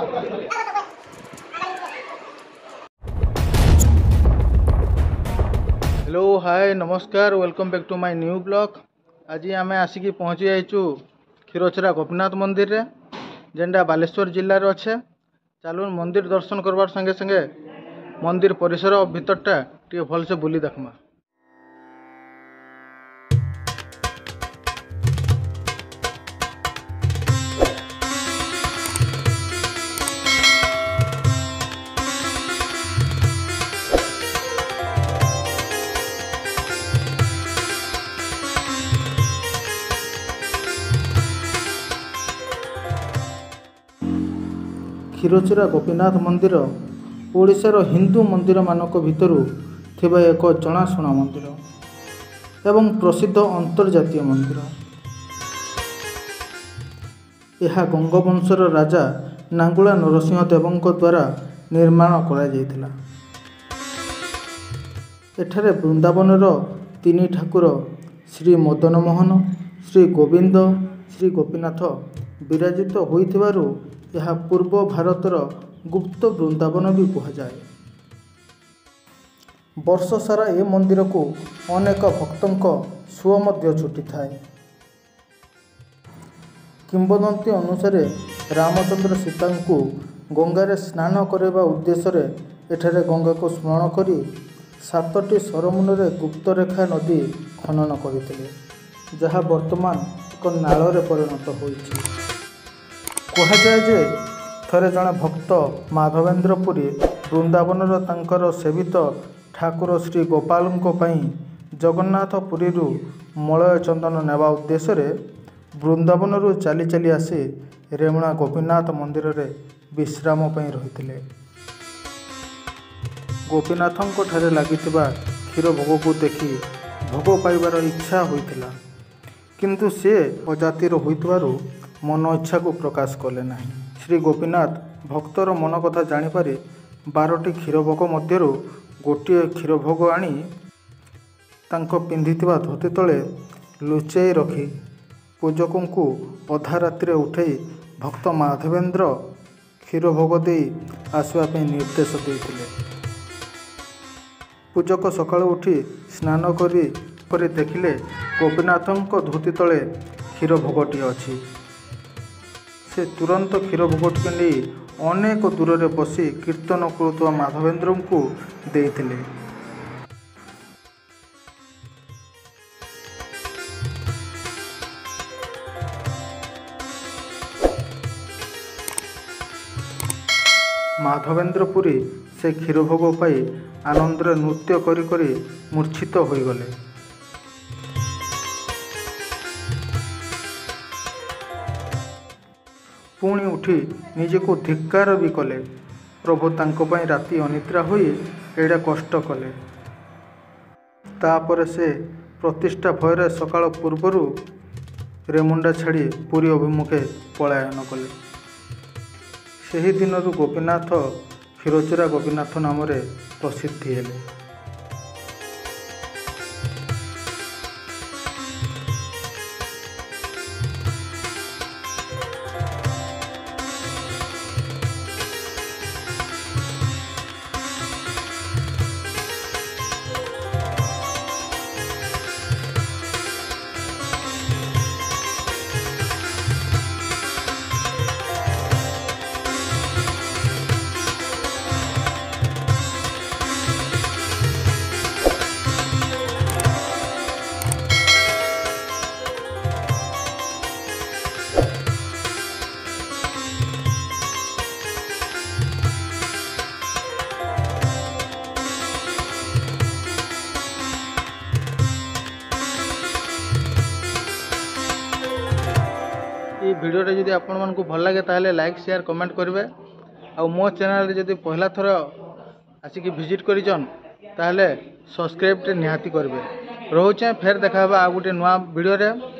Hello hi नमस्कार welcome back to my new blog. आज आम आसिकी पहुँची जाइचु क्षीरचोरा गोपीनाथ मंदिर रे, जेनटा बालेश्वर जिल्ला रे अच्छे। चलून मंदिर दर्शन करवार संगे संगे मंदिर परिसर भितरटा टे भल से बुली देखमा। क्षीरचोरा गोपीनाथ मंदिर ओडिशार हिंदू मंदिर मानक भितर थिबा एक जनाशुना मंदिर एवं प्रसिद्ध अंतर्जातीय मंदिर। यह गंगवंशर राजा नांगुला नरसिंहदेव द्वारा निर्माण करा। एठारे वृंदावनर तीन ठाकुर श्री मदनमोहन, श्री गोविंद, श्री गोपीनाथ विराजित होइथिबारु यह पूर्व भारतर गुप्त वृंदावन भी कहुए। वर्ष सारा ए मंदिर को अनेक भक्तों सुअ मध्य छुटी थाए। किंवदंती अनुसार रामचंद्र सीता को गंगार स्नान करवा उद्देश्य एठारे गंगा को स्मरण कर 7टी सरमुन गुप्तरेखा नदी खनन करते, जहाँ वर्तमान एक नाल रे परिणत होइछि। कहुए जे थे जड़े भक्त माधवेन्द्र पुरी वृंदावनर तांकर सेवित ठाकुर श्री गोपाल जगन्नाथ पुरी मलय चंदन नेवा उद्देश्य वृंदावन चली चली आसी रेमुणा गोपीनाथ मंदिर रे विश्राम पाई रही। गोपीनाथों ठारे लागिथिबा क्षीरभोग को देखि भोग पाइबार इच्छा होइतिला, किंतु से अजातिर होइथिबारु मन इच्छा को प्रकाश कले नहीं। श्री गोपीनाथ भक्तर मन कथा जानीपारी 12टी क्षीरभोग मध्य गोटे क्षीरभोग आनी पिंधि धोती तले लुचाई रखी पूजकों को अधा रात्रि उठे भक्त माधवेन्द्र क्षीरभोग दे आसवाई निर्देश देते। पूजक सका उठी स्नान करी देखिले गोपीनाथों धोती तले क्षीरभोगटी अच्छी। से तुरंत क्षीरभोग के लिए अनेक दूर से बसी कीर्तन करुवा माधवेन्द्र को देते। माधवेन्द्र पुरी से क्षीरभोग पाई आनंद नृत्य करी मूर्छित हो गले। पुणी उठी निजे को धिक्कार भी कले, प्रभु तांको पई राति अनिद्रा होई एड़ा कष्ट कले। तापर से प्रतिष्ठा भयरे सकाल पूर्वरु रेमुंडा छाड़ी पुरी अभिमुखे पलायन कले। सेही दिनरु गोपीनाथ क्षीरचोरा गोपीनाथ नाम रे प्रसिद्धि हेले। वीडियोटा जदि आपण मानकु भल लागे ताहले लाइक शेयर कमेंट करबे। आ मो चैनल जदि पहला थर आसिकी विजिट करिछन ताहले सब्सक्राइब निहाती करबे। रोचे फेर देखाबा आ गोटे नुआ वीडियो रे।